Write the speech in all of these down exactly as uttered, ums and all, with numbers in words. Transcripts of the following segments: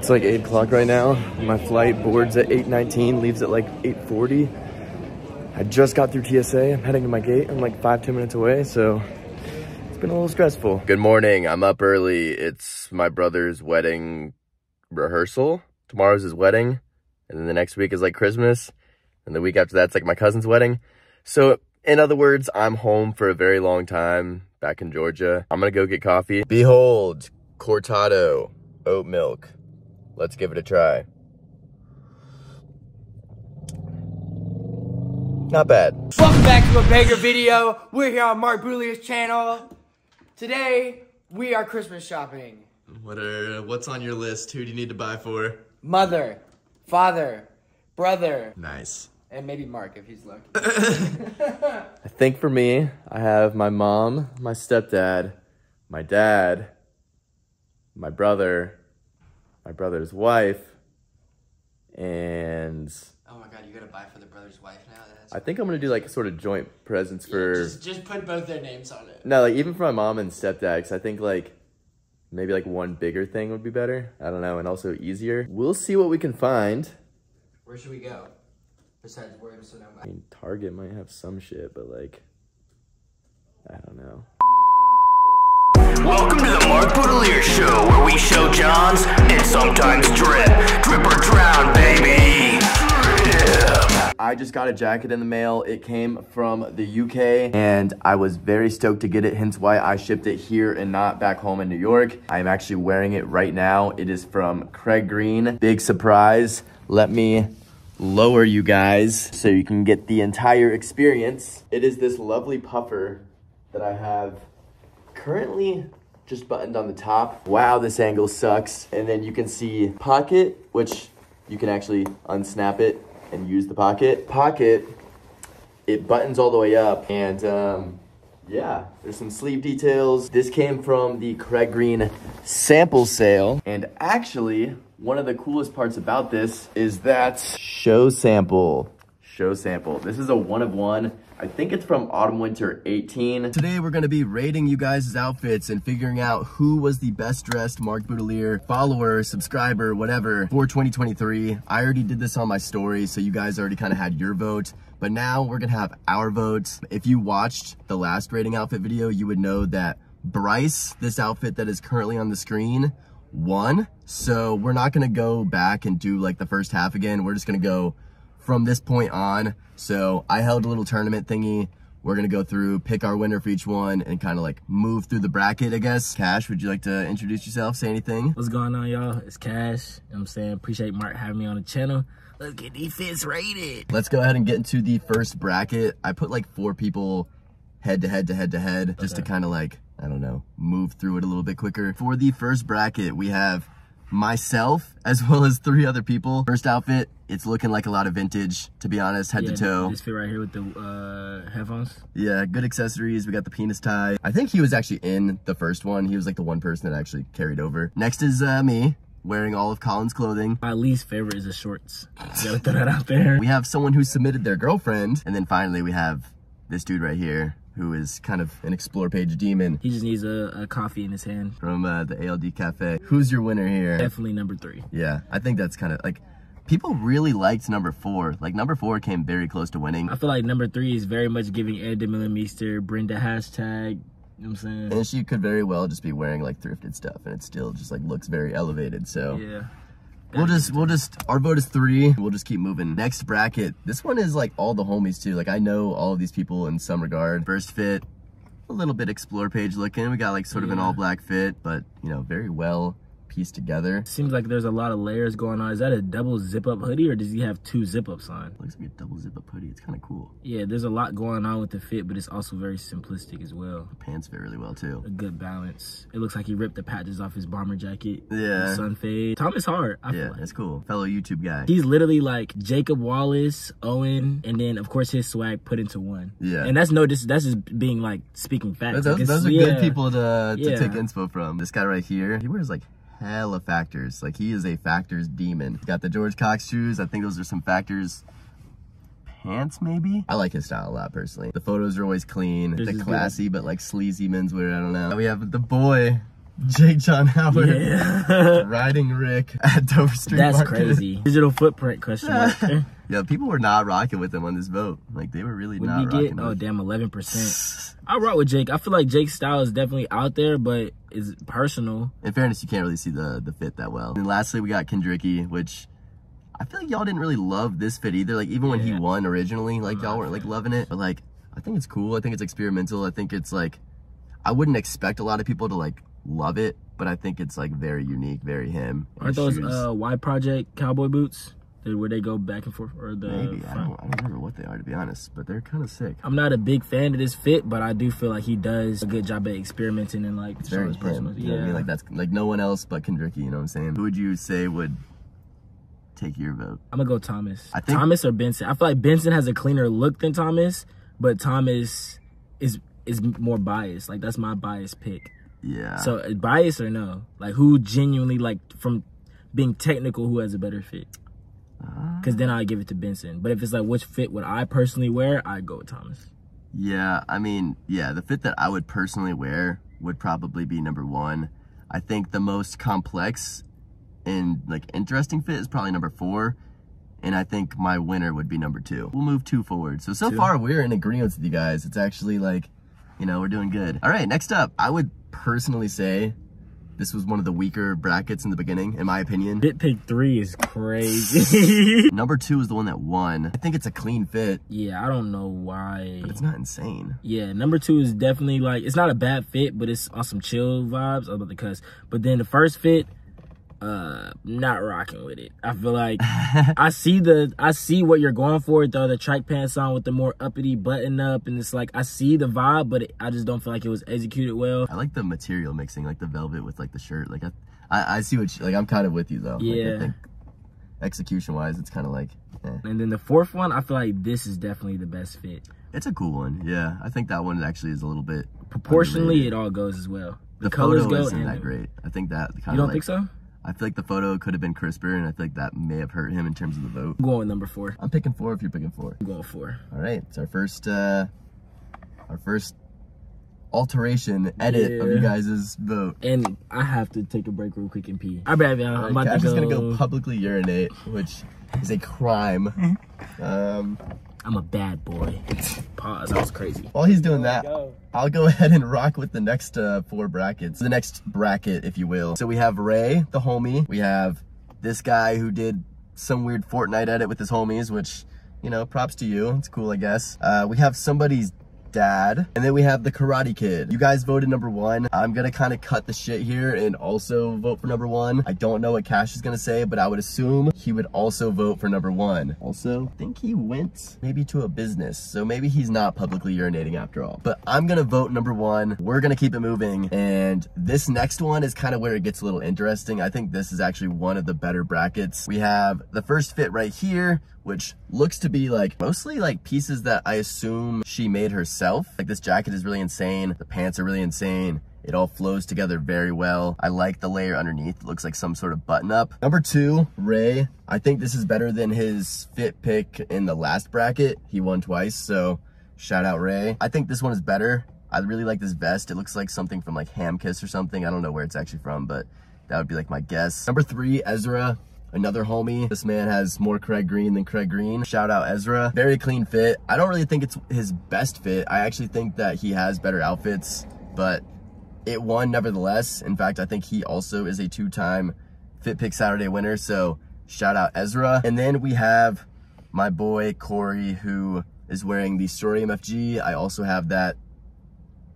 It's like eight o'clock right now. My flight boards at eight nineteen, leaves at like eight forty. I just got through T S A. I'm heading to my gate. I'm like five, ten minutes away, so it's been a little stressful. Good morning. I'm up early. It's my brother's wedding rehearsal. Tomorrow's his wedding, and then the next week is like Christmas, and the week after that's like my cousin's wedding. So in other words, I'm home for a very long time back in Georgia. I'm gonna go get coffee. Behold, cortado oat milk. Let's give it a try. Not bad. Welcome back to a banger video. We're here on Mark Boutilier channel. Today, we are Christmas shopping. What are, what's on your list? Who do you need to buy for? Mother, father, brother. Nice. And maybe Mark, if he's lucky. I think for me, I have my mom, my stepdad, my dad, my brother, my brother's wife, and... Oh my god, you gotta buy for the brother's wife now? That's I think I'm gonna do like sort of joint presents for... Yeah, just, just put both their names on it. No, like even for my mom and stepdad, because I think like maybe like one bigger thing would be better. I don't know, and also easier. We'll see what we can find. Where should we go? Besides Williamson, I mean, Target might have some shit, but like, I don't know. Welcome to the Mark Boutilier Show, where we show Johns and sometimes drip. Drip or drown, baby. Drip. I just got a jacket in the mail. It came from the U K, and I was very stoked to get it, hence why I shipped it here and not back home in New York. I am actually wearing it right now. It is from Craig Green. Big surprise. Let me lower you guys so you can get the entire experience. It is this lovely puffer that I have currently just buttoned on the top. Wow, this angle sucks. And then you can see pocket, which you can actually unsnap it and use the pocket. Pocket, it buttons all the way up, and um, yeah, there's some sleeve details. This came from the Craig Green sample sale, and actually, one of the coolest parts about this is that show sample. Show sample. This is a one of one. I think it's from Autumn Winter eighteen. Today we're gonna be rating you guys' outfits and figuring out who was the best dressed Mark Boutilier follower, subscriber, whatever, for twenty twenty-three. I already did this on my story, so you guys already kind of had your vote, but now we're gonna have our votes. If you watched the last rating outfit video, you would know that Bryce, this outfit that is currently on the screen, won. So we're not gonna go back and do like the first half again. We're just gonna go from this point on. So I held a little tournament thingy. We're gonna go through, pick our winner for each one, and kind of like move through the bracket, I guess. Cash, would you like to introduce yourself, say anything? What's going on, y'all? It's Cash, you know what I'm saying? Appreciate Mark having me on the channel. Let's get these fits rated. Let's go ahead and get into the first bracket. I put like four people head to head to head to head, okay, just to kind of like, I don't know, move through it a little bit quicker. For the first bracket, we have myself, as well as three other people. First outfit, it's looking like a lot of vintage, to be honest, head yeah, to toe. This fit right here with the uh, headphones. Yeah, good accessories. We got the penis tie. I think he was actually in the first one. He was like the one person that actually carried over. Next is uh, me, wearing all of Colin's clothing. My least favorite is the shorts. Gotta throw that out there. We have someone who submitted their girlfriend. And then finally, we have this dude right here, who is kind of an explore page demon. He just needs a, a coffee in his hand. From uh, the A L D cafe. Who's your winner here? Definitely number three. Yeah, I think that's kind of like, people really liked number four. Like number four came very close to winning. I feel like number three is very much giving Ed the Millimeester, Brenda hashtag, you know what I'm saying? And she could very well just be wearing like thrifted stuff and it still just like looks very elevated, so. Yeah. We'll just, we'll just, our vote is three. We'll just keep moving. Next bracket. This one is like all the homies too. Like I know all of these people in some regard. First fit, a little bit explore page looking. We got like sort of yeah. an all black fit, but you know, very well pieced together. Seems like there's a lot of layers going on. Is that a double zip up hoodie or does he have two zip ups on? Looks like a double zip up hoodie. It's kind of cool. Yeah, there's a lot going on with the fit, but it's also very simplistic as well. The pants fit really well too. A good balance. It looks like he ripped the patches off his bomber jacket. Yeah. Sun fade. Thomas Hart. I yeah, like. That's cool. Fellow YouTube guy. He's literally like Jacob Wallace, Owen, and then of course his swag put into one. Yeah. And that's no, this, that's just being like speaking facts. Those, like those are yeah. good people to, to yeah. take inspo from. This guy right here, he wears like hella factors. Like he is a factors demon. He's got the George Cox shoes. I think those are some factors pants maybe. I like his style a lot personally. The photos are always clean. They're classy but like sleazy menswear, I don't know. We have the boy, Jake John Howard, yeah. Riding Rick at Dover Street That's Market. Crazy. Digital footprint question mark. Yeah, people were not rocking with him on this vote. Like, they were really when not rocking get, with Oh, damn, eleven percent. I rock with Jake. I feel like Jake's style is definitely out there, but it's personal. In fairness, you can't really see the, the fit that well. And lastly, we got Kendricky, which I feel like y'all didn't really love this fit either. Like, even yeah. when he won originally, like, y'all weren't, like, loving it. But, like, I think it's cool. I think it's experimental. I think it's, like, I wouldn't expect a lot of people to, like, love it, but I think it's like very unique, very him. Aren't those uh, Y Project cowboy boots? Where they go back and forth, or the maybe I don't, I don't remember what they are, to be honest, but they're kind of sick. I'm not a big fan of this fit, but I do feel like he does a good job at experimenting and like showing his personal. Yeah, you know what I mean? Like that's like no one else but Kendricky. You know what I'm saying? Who would you say would take your vote? I'm gonna go Thomas. I think Thomas or Benson. I feel like Benson has a cleaner look than Thomas, but Thomas is is more biased. Like that's my biased pick. Yeah. So bias or no? Like who genuinely like from being technical, who has a better fit? Because then I give it to Benson. But if it's like which fit would I personally wear, I'd go with Thomas. Yeah, I mean, yeah, the fit that I would personally wear would probably be number one. I think the most complex and like interesting fit is probably number four. And I think my winner would be number two. We'll move two forward. So so two. far we're in agreement with you guys. It's actually like, you know, we're doing good. All right, next up, I would personally say this was one of the weaker brackets in the beginning, in my opinion. Bit pick three is crazy. Number two is the one that won. I think it's a clean fit. Yeah, I don't know why. But it's not insane. Yeah, number two is definitely like, it's not a bad fit, but it's on some chill vibes. I was about to cuss. But then the first fit, uh, not rocking with it. I feel like I see the, I see what you're going for. Though the track pants on with the more uppity button up, and it's like I see the vibe, but it, I just don't feel like it was executed well. I like the material mixing, like the velvet with like the shirt. Like I, I, I see what you, like I'm kind of with you though. Yeah. Like, I think execution wise, it's kind of like. Eh. And then the fourth one, I feel like this is definitely the best fit. It's a cool one. Yeah, I think that one actually is a little bit proportionally. Underrated. It all goes as well. The, the colors photo go isn't that great. I think that kind of. You don't like, think so? I feel like the photo could have been crisper, and I feel like that may have hurt him in terms of the vote. I'm going with number four. I'm picking four if you're picking four. I'm going four. All right, it's our first, uh, our first alteration, edit yeah. of you guys' vote. And I have to take a break real quick and pee. All right, y'all. I'm about to go. I'm just going to go publicly urinate, which is a crime. um... I'm a bad boy. Pause. That was crazy. While he's doing that, I'll go ahead and rock with the next uh, four brackets. The next bracket, if you will. So we have Ray, the homie. We have this guy who did some weird Fortnite edit with his homies, which, you know, props to you. It's cool, I guess. Uh, we have somebody's dad. And then we have the Karate Kid. You guys voted number one. I'm going to kind of cut the shit here and also vote for number one. I don't know what Cash is going to say, but I would assume he would also vote for number one. Also, I think he went maybe to a business, so maybe he's not publicly urinating after all. But I'm going to vote number one. We're going to keep it moving. And this next one is kind of where it gets a little interesting. I think this is actually one of the better brackets. We have the first fit right here, which looks to be like mostly like pieces that I assume she made herself. Like this jacket is really insane. The pants are really insane. It all flows together very well. I like the layer underneath. It looks like some sort of button up. Number two, Ray. I think this is better than his fit pick in the last bracket. He won twice, so shout out Ray. I think this one is better. I really like this vest. It looks like something from like Hamkiss or something. I don't know where it's actually from, but that would be like my guess. Number three, Ezra. Another homie. This man has more Craig Green than Craig Green. Shout out Ezra. Very clean fit. I don't really think it's his best fit. I actually think that he has better outfits, but it won nevertheless. In fact, I think he also is a two-time Fit Pick Saturday winner, so shout out Ezra. And then we have my boy Corey, who is wearing the Story M F G. I also have that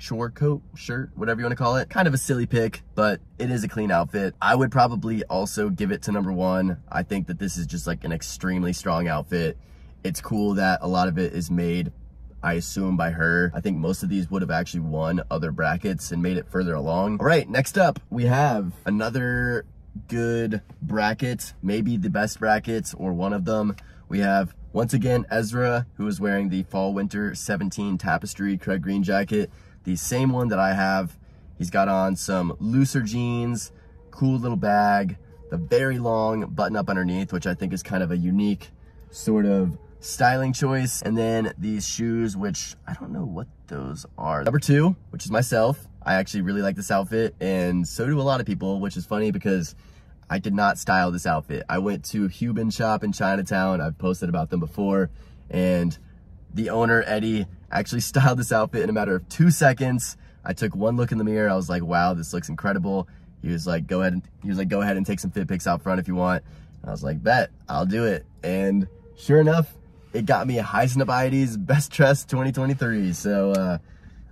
chore coat, shirt, whatever you want to call it. Kind of a silly pick, but it is a clean outfit. I would probably also give it to number one. I think that this is just like an extremely strong outfit. It's cool that a lot of it is made, I assume, by her. I think most of these would have actually won other brackets and made it further along. All right, next up, we have another good bracket, maybe the best brackets or one of them. We have, once again, Ezra, who is wearing the Fall Winter seventeen Tapestry Craig Green jacket. The same one that I have. He's got on some looser jeans, cool little bag, the very long button up underneath, which I think is kind of a unique sort of styling choice. And then these shoes, which I don't know what those are. Number two, which is myself. I actually really like this outfit, and so do a lot of people, which is funny because I did not style this outfit. I went to a Cuban shop in Chinatown. I've posted about them before, and the owner, Eddie, actually styled this outfit in a matter of two seconds. I took one look in the mirror. I was like, wow, this looks incredible. He was like, go ahead and, he was like, go ahead and take some fit pics out front if you want. I was like, bet, I'll do it. And sure enough, it got me a High Snobiety's Best Dressed twenty twenty-three. So uh,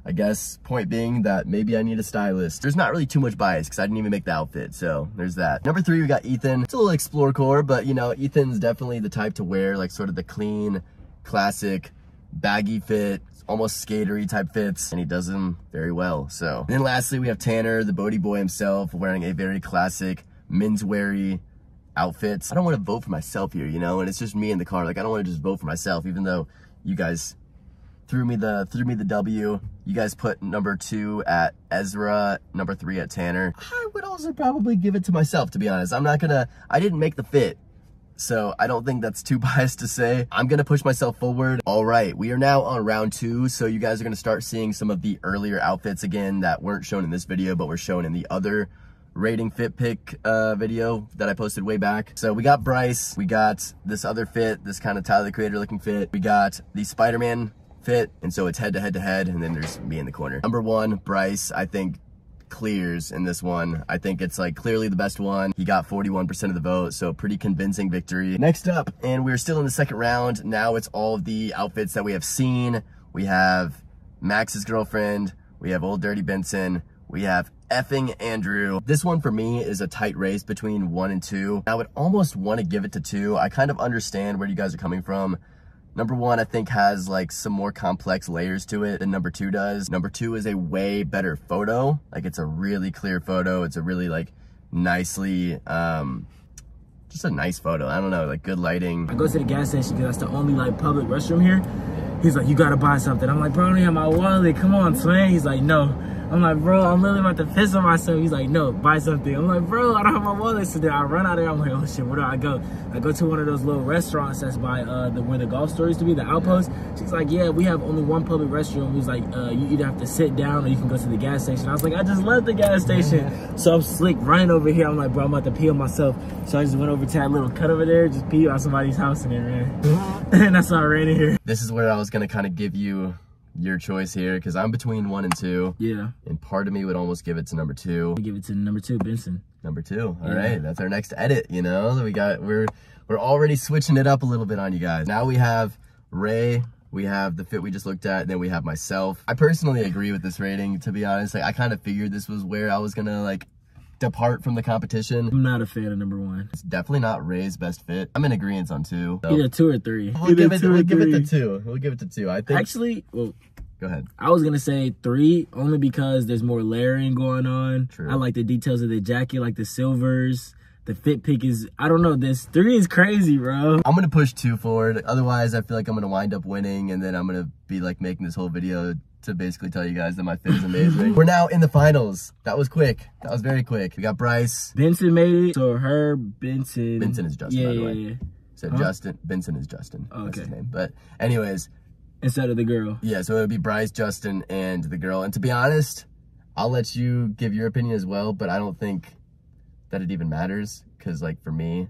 I guess point being that maybe I need a stylist. There's not really too much bias because I didn't even make the outfit. So there's that. Number three, we got Ethan. It's a little explorecore, but you know, Ethan's definitely the type to wear like sort of the clean, classic, baggy fit, almost skatery type fits, and he does them very well. So and then lastly, we have Tanner, the Bodie boy himself, wearing a very classic menswear-y outfits. I don't want to vote for myself here, you know, and it's just me in the car. Like, I don't want to just vote for myself, even though you guys threw me the threw me the W. You guys put number two at Ezra, number three at Tanner. I would also probably give it to myself, to be honest. I'm not gonna, I didn't make the fit, so I don't think that's too biased to say. I'm gonna push myself forward. All right, we are now on round two, so you guys are gonna start seeing some of the earlier outfits again that weren't shown in this video, but were shown in the other rating fit pick uh, video that I posted way back. So we got Bryce, we got this other fit, this kind of Tyler the Creator looking fit. We got the Spider-Man fit, and so it's head to head to head, and then there's me in the corner. Number one, Bryce, I think clears in this one. I think it's like clearly the best one. He got forty-one percent of the vote, so pretty convincing victory. Next up, and we're still in the second round. Now it's all the outfits that we have seen. We have Max's girlfriend, we have Old Dirty Benson, we have effing Andrew. This one for me is a tight race between one and two. I would almost want to give it to two. I kind of understand where you guys are coming from. Number one, I think, has like some more complex layers to it than number two does. Number two is a way better photo. Like, it's a really clear photo. It's a really like nicely, um, just a nice photo. I don't know, like good lighting. I go to the gas station because that's the only like public restroom here. He's like, you gotta buy something. I'm like, bro, I don't have my wallet. Come on, swing. He's like, no. I'm like, bro, I'm really about to piss on myself. He's like, no, buy something. I'm like, bro, I don't have my wallet. So then I run out of there. I'm like, oh shit, where do I go? I go to one of those little restaurants that's by uh, the where the golf store used to be, the Outpost. She's like, yeah, we have only one public restroom. He's like, uh, you either have to sit down or you can go to the gas station. I was like, I just left the gas station. So I'm slick running over here. I'm like, bro, I'm about to pee on myself. So I just went over to that little cut over there, just pee on somebody's house in there, man. And that's how I ran in here. This is where I was gonna kind of give you your choice here, because I'm between one and two. Yeah. And part of me would almost give it to number two. We give it to number two, Benson. Number two. All yeah. right, that's our next edit. You know, we got we're we're already switching it up a little bit on you guys. Now we have Ray. We have the fit we just looked at, and then we have myself. I personally agree with this rating, to be honest. Like, I kind of figured this was where I was gonna like depart from the competition. I'm not a fan of number one. It's definitely not Ray's best fit. I'm in agreement on two. So. Either two or three. We'll, give it, we'll give it to two. We'll give it to two. I think. Actually, well, go ahead. I was gonna say three, only because there's more layering going on. True. I like the details of the jacket, like the silvers. The fit pick is, I don't know, this three is crazy, bro. I'm gonna push two forward. Otherwise, I feel like I'm gonna wind up winning, and then I'm gonna be like making this whole video to basically tell you guys that my fit is amazing. We're now in the finals. That was quick. That was very quick. We got Bryce. Benson made it. So her, Benson. Benson is Justin, yeah, by the way. Yeah, yeah. So huh? Justin, Benson is Justin. Oh, okay. That's his name. But anyways. Instead of the girl. Yeah, so it would be Bryce, Justin, and the girl. And to be honest, I'll let you give your opinion as well, but I don't think that it even matters, because like for me,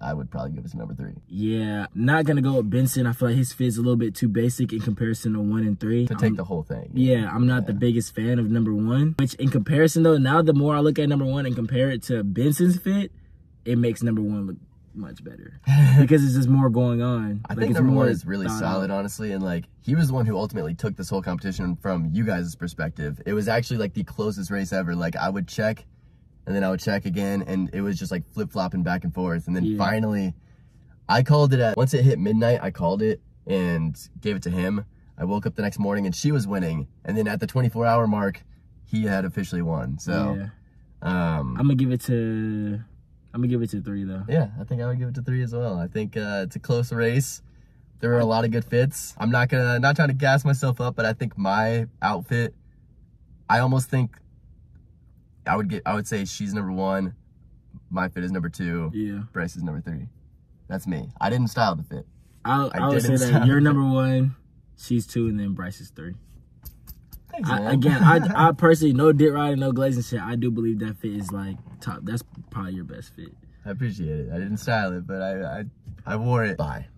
I would probably give it to number three. Yeah, not gonna go with Benson. I feel like his fit's a little bit too basic in comparison to one and three. To take I'm, the whole thing. Yeah, know? I'm not yeah. the biggest fan of number one, which in comparison though, now the more I look at number one and compare it to Benson's fit, it makes number one look much better because it's just more going on. I like, think number one is really solid, out. honestly, and like he was the one who ultimately took this whole competition from you guys' perspective. It was actually like the closest race ever. Like, I would check, and then I would check again, and it was just like flip-flopping back and forth. And then yeah. finally, I called it at, once it hit midnight, I called it and gave it to him. I woke up the next morning and she was winning. And then at the twenty-four hour mark, he had officially won. So, yeah. um, I'm gonna give it to, I'm gonna give it to three though. Yeah, I think I would give it to three as well. I think uh, it's a close race. There were a lot of good fits. I'm not gonna, not trying to gas myself up, but I think my outfit, I almost think, I would get. I would say she's number one. My fit is number two. Yeah. Bryce is number three. That's me. I didn't style the fit. I, I, I would say that you're number one, she's two, and then Bryce is three. I, again, I I personally, no dick riding, no glazing shit, I do believe that fit is like top. That's probably your best fit. I appreciate it. I didn't style it, but I I, I wore it. Bye.